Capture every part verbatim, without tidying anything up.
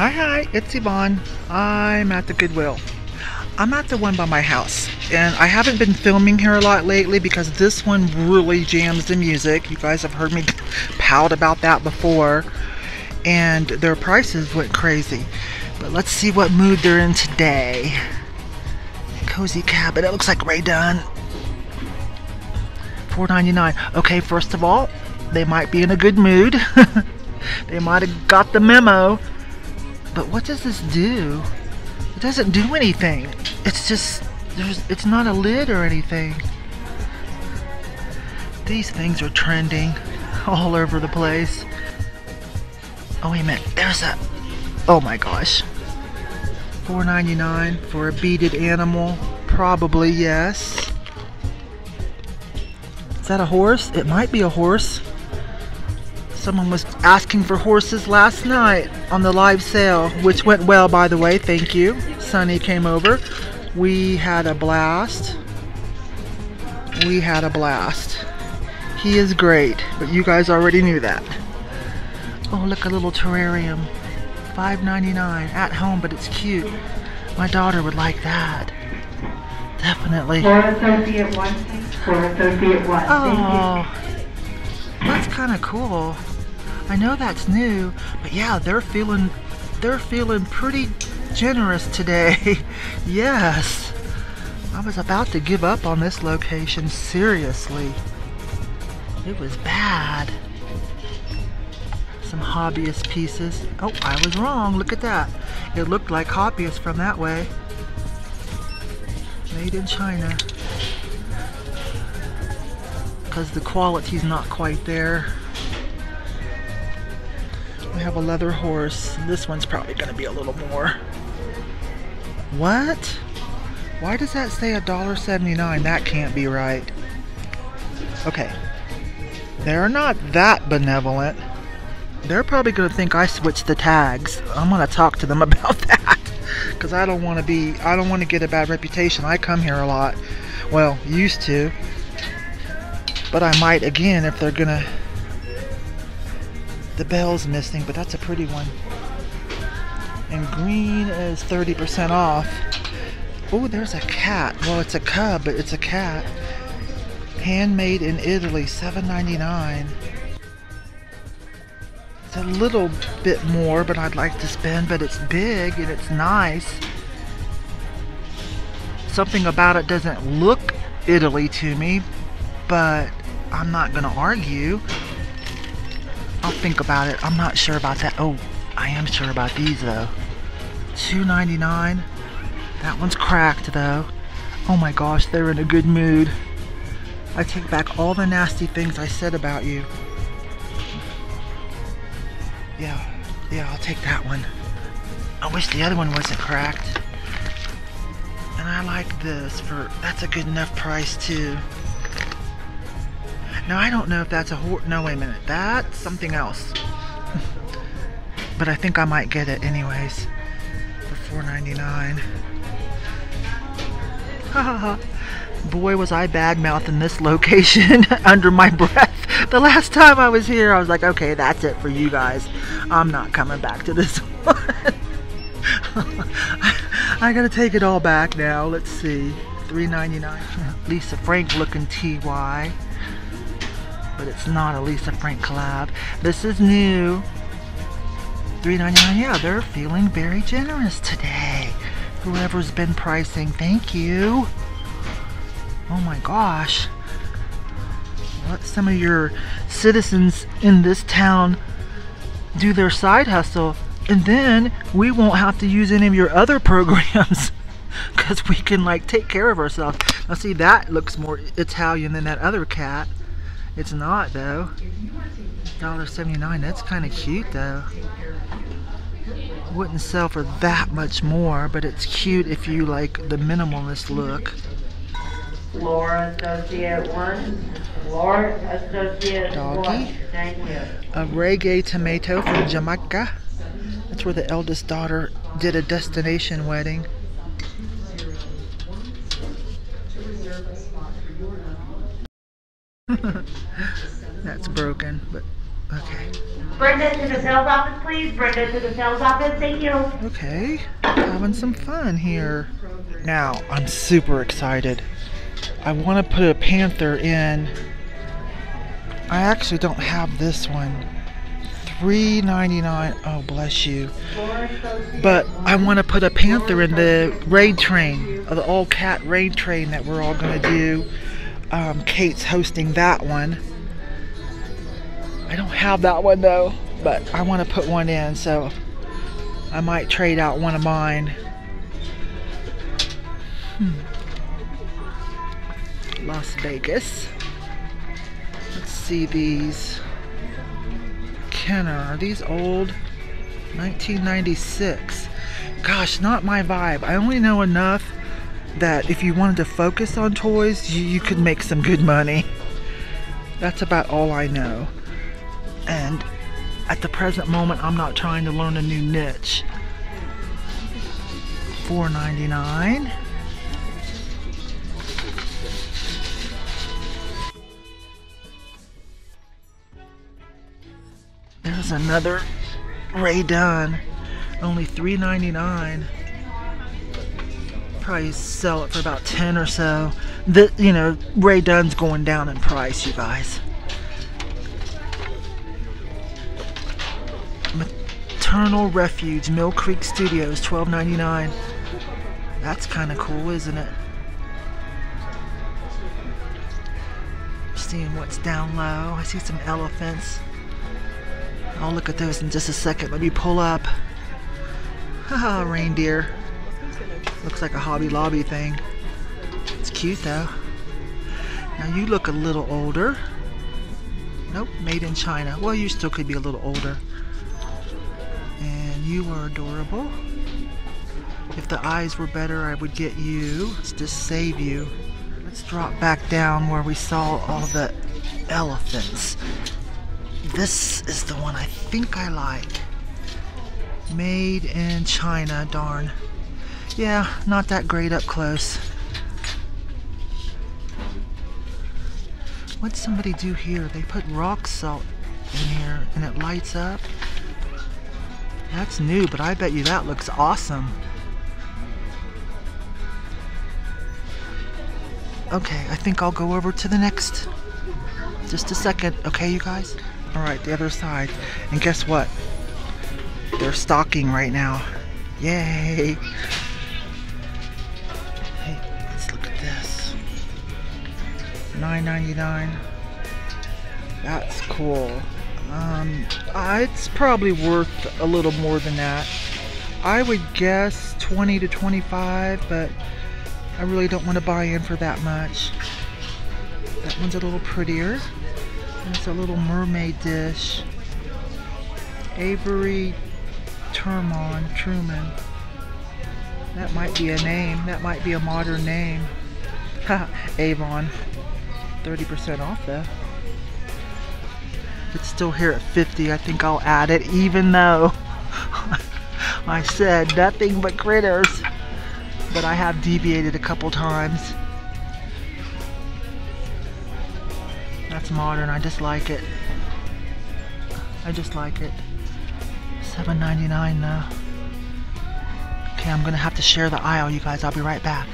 Hi, hi, it's Yvonne. I'm at the Goodwill. I'm at the one by my house, and I haven't been filming here a lot lately because this one really jams the music. You guys have heard me pout about that before, and their prices went crazy. But let's see what mood they're in today. Cozy cabin, it looks like Ray Dunn. four ninety-nine. Okay, first of all, they might be in a good mood. They might have got the memo. But what does this do? It doesn't do anything. It's just, there's, it's not a lid or anything. These things are trending all over the place. Oh, wait a minute, there's a, oh my gosh. four ninety-nine for a beaded animal, probably, yes. Is that a horse? It might be a horse. Someone was asking for horses last night on the live sale, which went well, by the way. Thank you. Sunny came over. We had a blast. We had a blast. He is great, but you guys already knew that. Oh, look, a little terrarium. five ninety-nine at home, but it's cute. My daughter would like that. Definitely. For associate one. For associate one. Oh. That's kind of cool. I know that's new, but yeah, they're feeling they're feeling pretty generous today. Yes. I was about to give up on this location, seriously. It was bad. Some hobbyist pieces. Oh, I was wrong. Look at that. It looked like hobbyists from that way. Made in China. Because the quality's not quite there. We have a leather horse. This one's probably going to be a little more. What? Why does that say one dollar and seventy-nine cents? That can't be right. Okay. They're not that benevolent. They're probably going to think I switched the tags. I'm going to talk to them about that. Because I don't want to be, I don't want to get a bad reputation. I come here a lot. Well, used to. But I might again if they're gonna. The bell's missing, but that's a pretty one. And green is thirty percent off. Oh, there's a cat. Well, it's a cub, but it's a cat. Handmade in Italy, seven ninety-nine. It's a little bit more, but I'd like to spend. But it's big and it's nice. Something about it doesn't look Italy to me, but I'm not gonna argue. I'll think about it. I'm not sure about that. Oh, I am sure about these though. two ninety-nine. That one's cracked though. Oh my gosh, they're in a good mood. I take back all the nasty things I said about you. Yeah, yeah, I'll take that one. I wish the other one wasn't cracked. And I like this for, that's a good enough price too. Now, I don't know if that's a horse. No, wait a minute. That's something else. But I think I might get it anyways. For four ninety-nine. Boy, was I bad-mouthing this location under my breath. The last time I was here, I was like, okay, that's it for you guys. I'm not coming back to this one. I, I gotta take it all back now. Let's see. three ninety-nine. Lisa Frank looking T Y. But it's not a Lisa Frank collab. This is new. three ninety-nine. Yeah, they're feeling very generous today. Whoever's been pricing, thank you. Oh my gosh. Let some of your citizens in this town do their side hustle, and then we won't have to use any of your other programs because we can like take care of ourselves. Now see, that looks more Italian than that other cat. It's not though. one dollar and seventy-nine cents. That's kind of cute though. Wouldn't sell for that much more, but it's cute if you like the minimalist look. Laura Associate One. Laura Associate One. Doggy. Thank you. A reggae tomato from Jamaica. That's where the eldest daughter did a destination wedding. That's broken, but Okay. Brenda to the sales office, please. Brenda to the sales office. Thank you. Okay. Having some fun here. Now, I'm super excited. I want to put a panther in. I actually don't have this one. three ninety-nine. Oh, bless you. But I want to put a panther in the raid train, the old cat raid train that we're all going to do. Um, Kate's hosting that one. I don't have that one though, but I want to put one in, so I might trade out one of mine. Hmm. Las Vegas. Let's see these. Kenner. Are these old? nineteen ninety-six. Gosh, not my vibe. I only know enough that if you wanted to focus on toys, you, you could make some good money. That's about all I know. And at the present moment, I'm not trying to learn a new niche. four ninety-nine. There's another Ray Dunn. Only three ninety-nine. Probably sell it for about ten or so. The, you know, Ray Dunn's going down in price, you guys. Maternal Refuge, Mill Creek Studios, twelve ninety-nine. That's kind of cool, isn't it? Seeing what's down low. I see some elephants. I'll look at those in just a second. Let me pull up. Haha, reindeer. Looks like a Hobby Lobby thing. It's cute though. Now you look a little older. Nope, made in China. Well, you still could be a little older. And you are adorable. If the eyes were better, I would get you. Let's just save you. Let's drop back down where we saw all the elephants. This is the one I think I like. Made in China, darn. Yeah, not that great up close. What'd somebody do here? They put rock salt in here and it lights up. That's new, but I bet you that looks awesome. Okay, I think I'll go over to the next. Just a second, okay you guys? All right, the other side. And guess what? They're stocking right now. Yay! Hey, let's look at this. nine ninety-nine. That's cool. Um, it's probably worth a little more than that. I would guess twenty to twenty-five, but I really don't want to buy in for that much. That one's a little prettier. And it's a little mermaid dish. Avery Termon Truman. That might be a name. That might be a modern name. Ha! Avon. thirty percent off though. It's still here at fifty. I think I'll add it, even though I said nothing but critters. But I have deviated a couple times. That's modern. I just like it. I just like it. seven ninety-nine now. Okay, I'm gonna have to share the aisle, you guys. I'll be right back.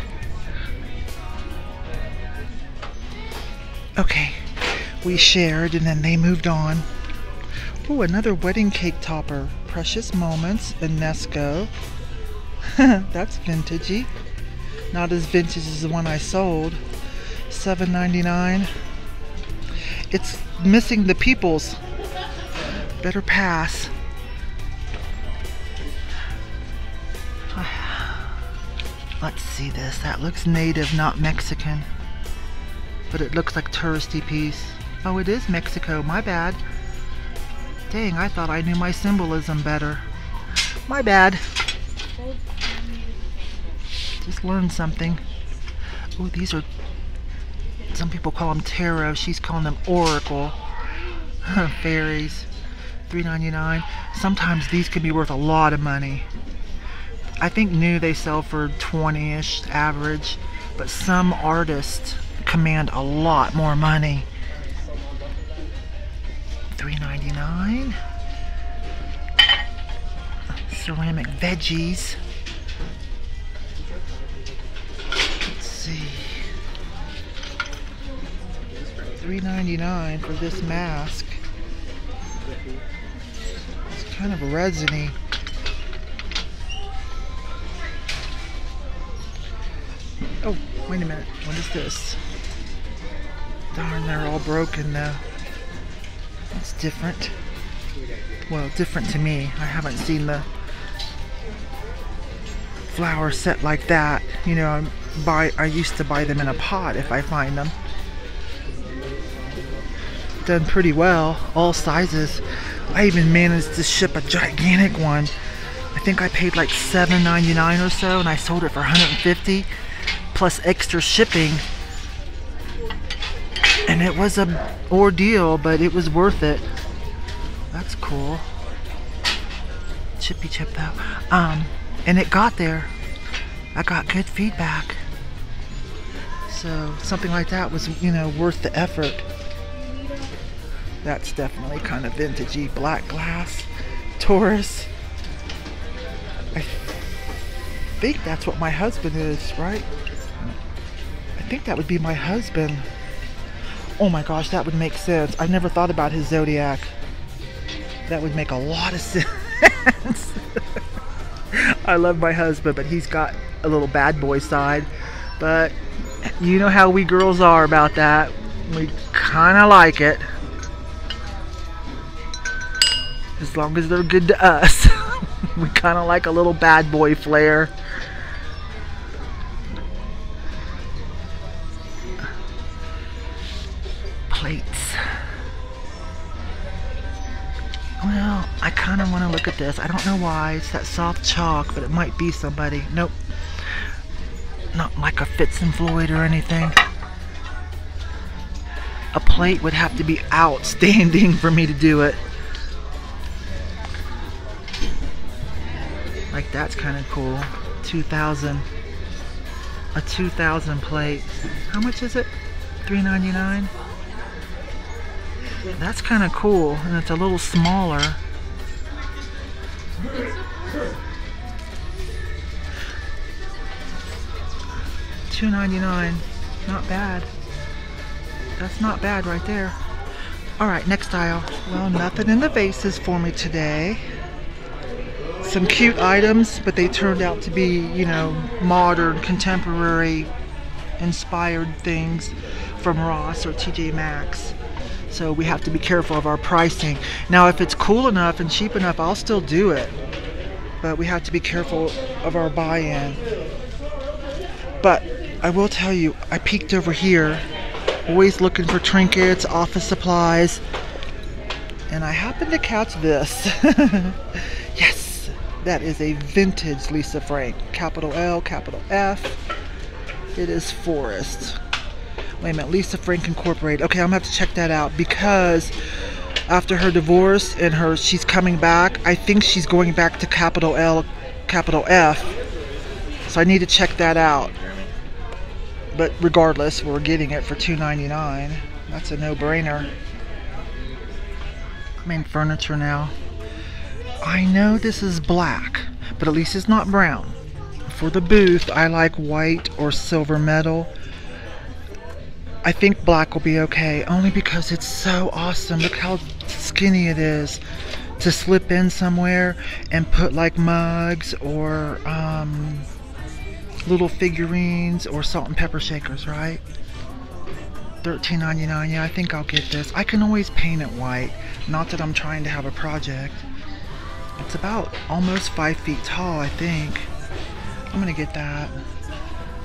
Okay, we shared and then they moved on. Oh, another wedding cake topper. Precious Moments and Nesco. That's vintagey. Not as vintage as the one I sold. seven ninety-nine. It's missing the peoples. Better pass. Let's see this. That looks native, not Mexican. But it looks like touristy piece. Oh, it is Mexico. My bad. Dang, I thought I knew my symbolism better. My bad. Just learned something. Oh, these are... Some people call them tarot. She's calling them oracle. Fairies. three ninety-nine. Sometimes these could be worth a lot of money. I think new they sell for twenty-ish average, but some artists command a lot more money. three ninety-nine. nine. Ceramic veggies. Let's see. three ninety-nine for this mask. It's kind of resiny. Oh, wait a minute. What is this? Darn, they're all broken though. That's different. Well, different to me. I haven't seen the flower set like that. You know, I buy. I used to buy them in a pot if I find them. Done pretty well, all sizes. I even managed to ship a gigantic one. I think I paid like seven ninety-nine or so, and I sold it for one hundred fifty dollars plus extra shipping. And it was an ordeal, but it was worth it. That's cool. Chippy chip though. Um, and it got there. I got good feedback. So something like that was, you know, worth the effort. That's definitely kind of vintagey. Black glass, Taurus. I think that's what my husband is, right? I think that would be my husband. Oh my gosh, that would make sense. I've never thought about his zodiac. That would make a lot of sense. I love my husband, but he's got a little bad boy side. But you know how we girls are about that. We kind of like it. As long as they're good to us. We kind of like a little bad boy flair. Plates. Well, I kind of want to look at this. I don't know why. It's that soft chalk, but it might be somebody. Nope. Not like a Fitz and Floyd or anything. A plate would have to be outstanding for me to do it. Like, that's kind of cool. two thousand. A two thousand plate. How much is it? three ninety-nine? That's kind of cool, and it's a little smaller. two ninety-nine, not bad. That's not bad right there. All right, next aisle. Well, nothing in the vases for me today. Some cute items, but they turned out to be, you know, modern, contemporary, inspired things from Ross or T J Maxx. So we have to be careful of our pricing. Now, if it's cool enough and cheap enough, I'll still do it. But we have to be careful of our buy-in. But I will tell you, I peeked over here, always looking for trinkets, office supplies, and I happened to catch this. Yes, that is a vintage Lisa Frank. Capital L, capital F. It is Forest. Wait a minute, Lisa Frank Incorporated. Okay, I'm gonna have to check that out, because after her divorce and her, she's coming back. I think she's going back to capital L, capital F. So I need to check that out. But regardless, we're getting it for two ninety-nine. That's a no-brainer. I mean, furniture now. I know this is black, but at least it's not brown. For the booth, I like white or silver metal. I think black will be okay, only because it's so awesome. Look how skinny it is to slip in somewhere and put like mugs or um, little figurines or salt and pepper shakers, right? thirteen ninety-nine, yeah, I think I'll get this. I can always paint it white, not that I'm trying to have a project. It's about almost five feet tall, I think. I'm gonna get that.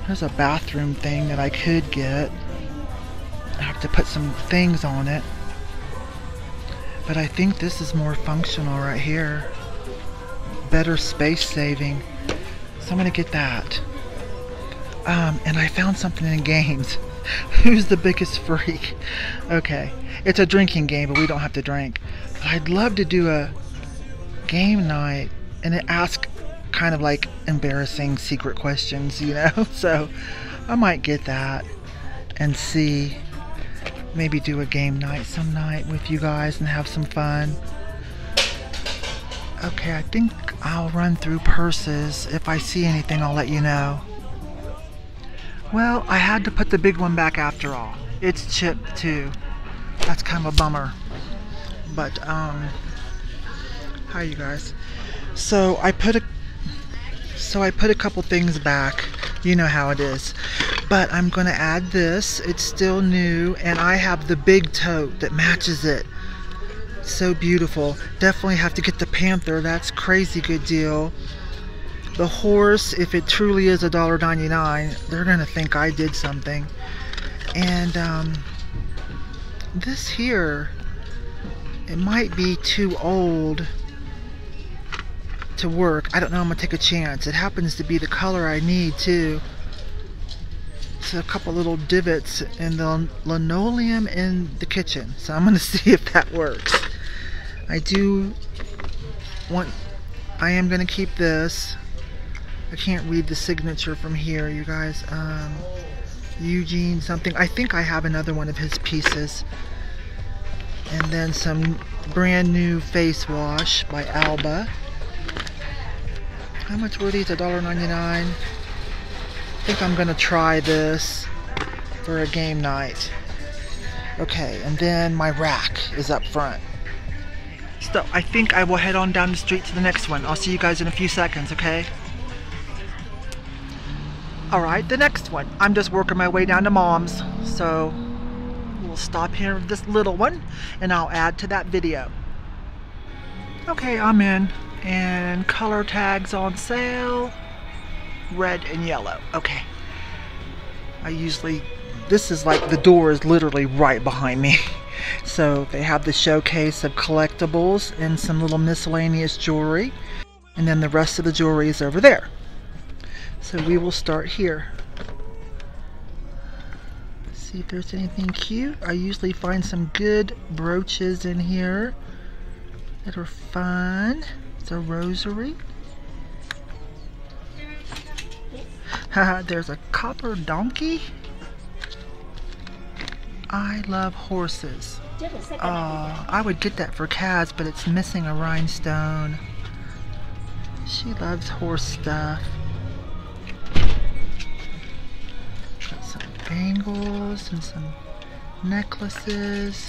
There's a bathroom thing that I could get. I have to put some things on it, but I think this is more functional right here, better space saving, so I'm gonna get that. Um, and I found something in games. Who's the biggest freak? Okay, it's a drinking game, but we don't have to drink. But I'd love to do a game night and ask kind of like embarrassing secret questions, you know. So I might get that and see. maybe do a game night some night with you guys and have some fun. Okay, I think I'll run through purses. If I see anything, I'll let you know. Well, I had to put the big one back after all. It's chipped too. That's kind of a bummer. But, um, hi you guys. So I put a, so I put a couple things back. You know how it is. But I'm gonna add this. It's still new, and I have the big tote that matches it. So beautiful. Definitely have to get the panther. That's crazy good deal. The horse, if it truly is a dollar ninety-nine, they're gonna think I did something. And um, this here, it might be too old to work. I don't know, I'm gonna take a chance. It happens to be the color I need too. So a couple little divots in the linoleum in the kitchen. So I'm gonna see if that works. I do want, I am gonna keep this. I can't read the signature from here, you guys. Um, Eugene something. I think I have another one of his pieces. And then some brand new face wash by Alba. How much were these? a dollar ninety-nine. I think I'm gonna try this for a game night. Okay, and then my rack is up front. So I think I will head on down the street to the next one. I'll see you guys in a few seconds, okay? Alright, the next one. I'm just working my way down to Mom's, so we'll stop here with this little one and I'll add to that video. Okay, I'm in. And color tags on sale, red and yellow. Okay, I usually, this is like, the door is literally right behind me. So they have the showcase of collectibles and some little miscellaneous jewelry, and then the rest of the jewelry is over there. So we will start here. See if there's anything cute. I usually find some good brooches in here that are fun. It's a rosary. Haha, there's a copper donkey. I love horses. Oh, I would get that for Kaz, but it's missing a rhinestone. She loves horse stuff. Got some bangles and some necklaces.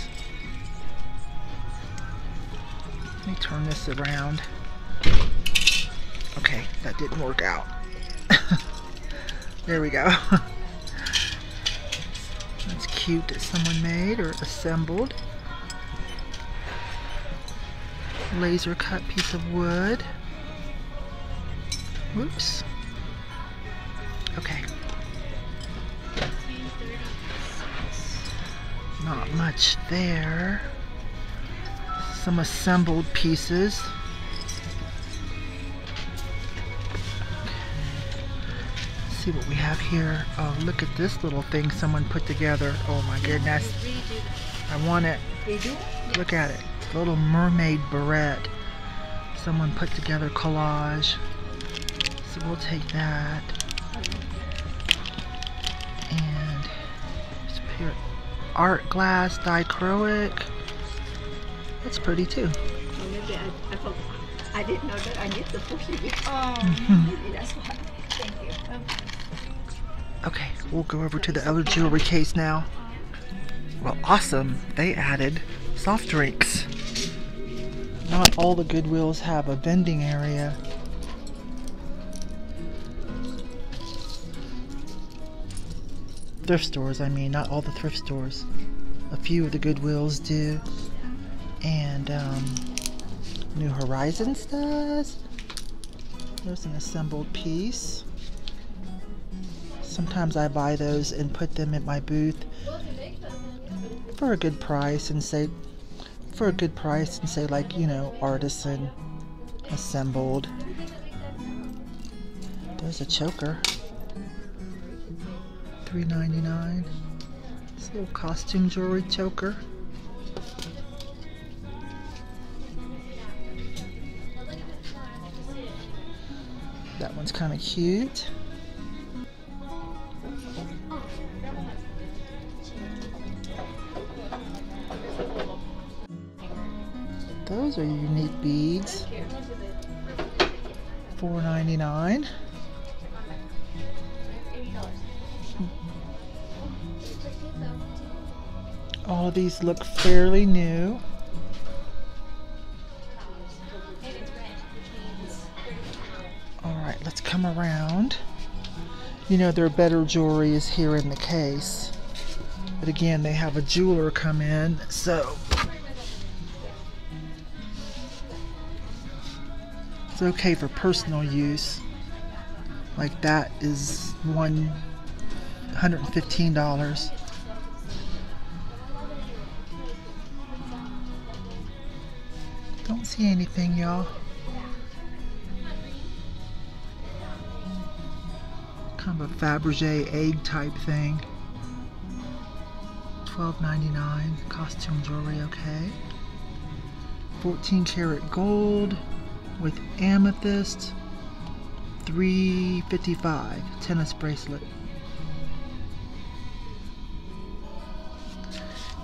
Let me turn this around. Okay, that didn't work out. There we go. That's cute that someone made or assembled. Laser cut piece of wood. Whoops. Okay. Not much there. Some assembled pieces. See what we have here. Oh, look at this little thing someone put together. Oh my goodness. I want it. Look at it. Little mermaid barrette. Someone put together collage. So we'll take that. And it's pure art glass dichroic. That's pretty too. Maybe I, I forgot. I didn't know that I need to push it. Oh, maybe that's why. Thank you. Okay. Okay, we'll go over to the other jewelry case now. Well, awesome. They added soft drinks. Not all the Goodwills have a vending area. Thrift stores, I mean, not all the thrift stores. A few of the Goodwills do. And um, New Horizons does. There's an assembled piece. Sometimes I buy those and put them at my booth for a good price and say, for a good price and say like, you know, artisan, assembled. There's a choker. three ninety-nine. It's a little costume jewelry choker. That one's kind of cute. Those are unique beads. four ninety-nine. All of these look fairly new. All right, let's come around. You know, their better jewelry is here in the case. But again, they have a jeweler come in, so it's okay for personal use. Like that is one hundred fifteen dollars. Don't see anything, y'all. Kind of a Fabergé egg type thing. twelve ninety-nine. Costume jewelry, okay. fourteen karat gold with amethyst. three fifty-five. Tennis bracelet.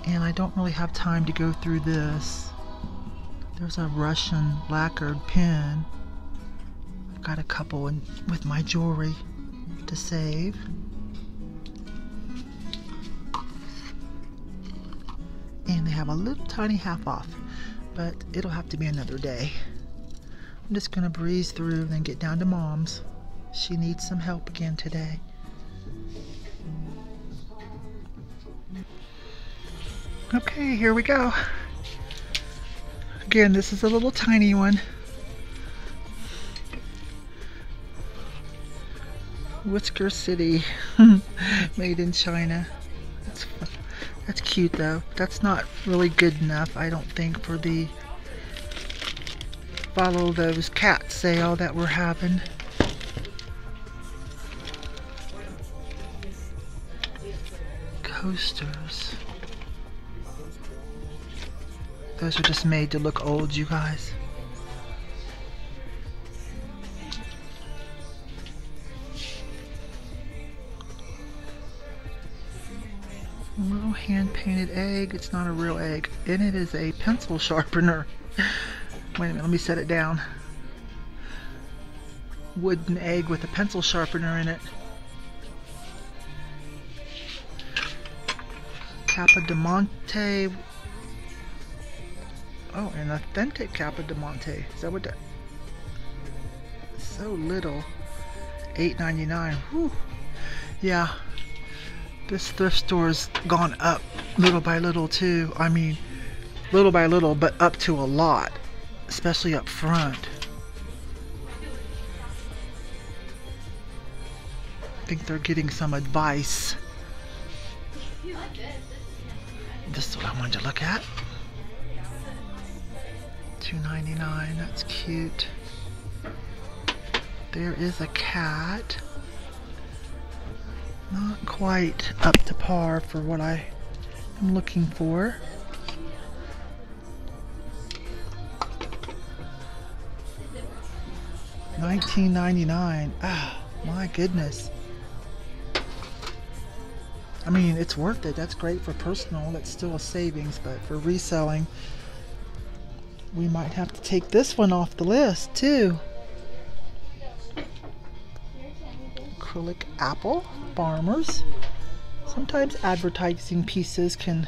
And I don't really have time to go through this. There's a Russian lacquered pin. I've got a couple in, with my jewelry to save. And they have a little tiny half off, but it'll have to be another day. I'm just gonna breeze through and then get down to Mom's. She needs some help again today. Okay, here we go. Again, this is a little tiny one. Whisker City, made in China. That's, that's cute though. That's not really good enough, I don't think, for the follow those cat sale that we're having. Coasters. Those are just made to look old, you guys. A little hand-painted egg. It's not a real egg. And it is a pencil sharpener. Wait a minute, let me set it down. Wooden egg with a pencil sharpener in it. Capodimonte. Oh, an authentic Capodimonte. Is that what that? So little. eight ninety-nine. Whew. Yeah. This thrift store's gone up little by little too. I mean, little by little, but up to a lot. Especially up front. I think they're getting some advice. This is what I wanted to look at. two ninety-nine, that's cute. There is a cat. Not quite up to par for what I am looking for. nineteen ninety-nine. Ah, my goodness. I mean, it's worth it. That's great for personal. That's still a savings, but for reselling, we might have to take this one off the list too. Acrylic apple, farmers. Sometimes advertising pieces can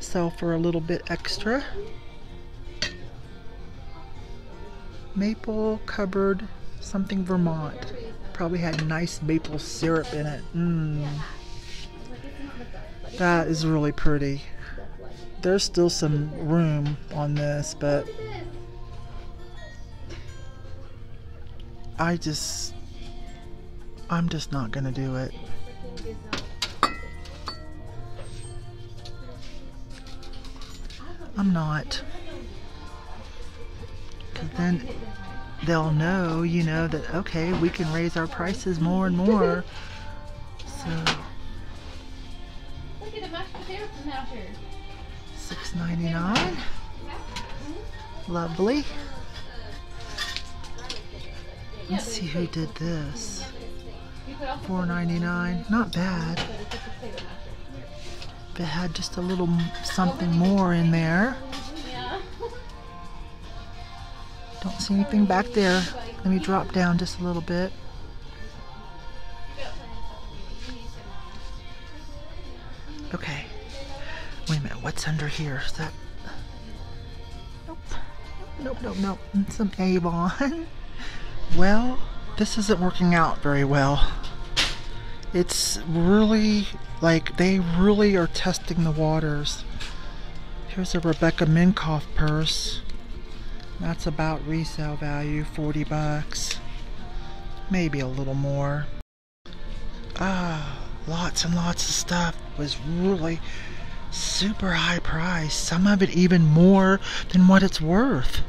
sell for a little bit extra. Maple cupboard, something Vermont. Probably had nice maple syrup in it. Mm. That is really pretty. There's still some room on this, but I just, I'm just not gonna do it. I'm not. 'Cause then they'll know, you know, that okay, we can raise our prices more and more. So. six ninety-nine. Lovely. Let's see who did this. four ninety-nine. Not bad. If it had just a little something more in there. don't see anything back there. Let me drop down just a little bit. Okay. Wait a minute, what's under here? Is that... Nope. Nope, nope, nope. It's some Avon. Well, this isn't working out very well. It's really, like, they really are testing the waters. Here's a Rebecca Minkoff purse. That's about resale value, forty bucks. Maybe a little more. Ah, lots and lots of stuff. It was really super high price. Some of it even more than what it's worth.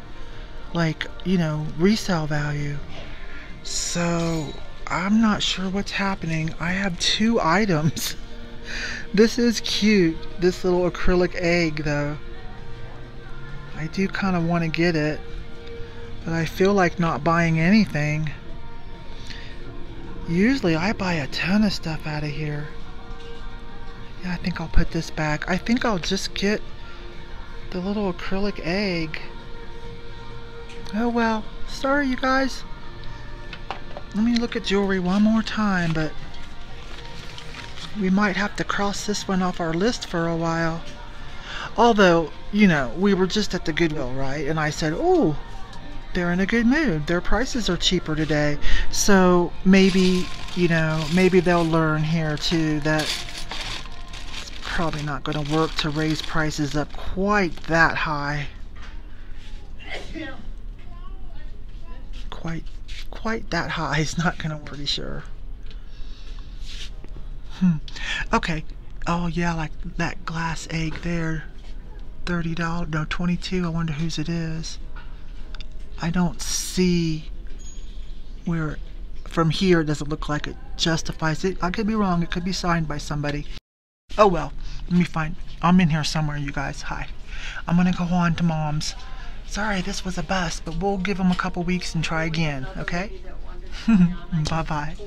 Like, you know, resale value. So... I'm not sure what's happening. I have two items. This is cute, this little acrylic egg, though. I do kind of want to get it, but I feel like not buying anything. Usually I buy a ton of stuff out of here. Yeah, I think I'll put this back. I think I'll just get the little acrylic egg. Oh well, sorry you guys. Let me look at jewelry one more time, but we might have to cross this one off our list for a while. Although, you know, we were just at the Goodwill, right? And I said, oh, they're in a good mood. Their prices are cheaper today. So maybe, you know, maybe they'll learn here too that it's probably not going to work to raise prices up quite that high. Quite. Quite that high is not gonna work, pretty sure. Hmm. Okay. Oh yeah, like that glass egg there. Thirty dollars no twenty-two, I wonder whose it is. I don't see where from here it doesn't look like it justifies it. I could be wrong, it could be signed by somebody. Oh well, let me find I'm in here somewhere, you guys. Hi. I'm gonna go on to Mom's. Sorry, this was a bust, but we'll give them a couple weeks and try again, okay? Bye-bye.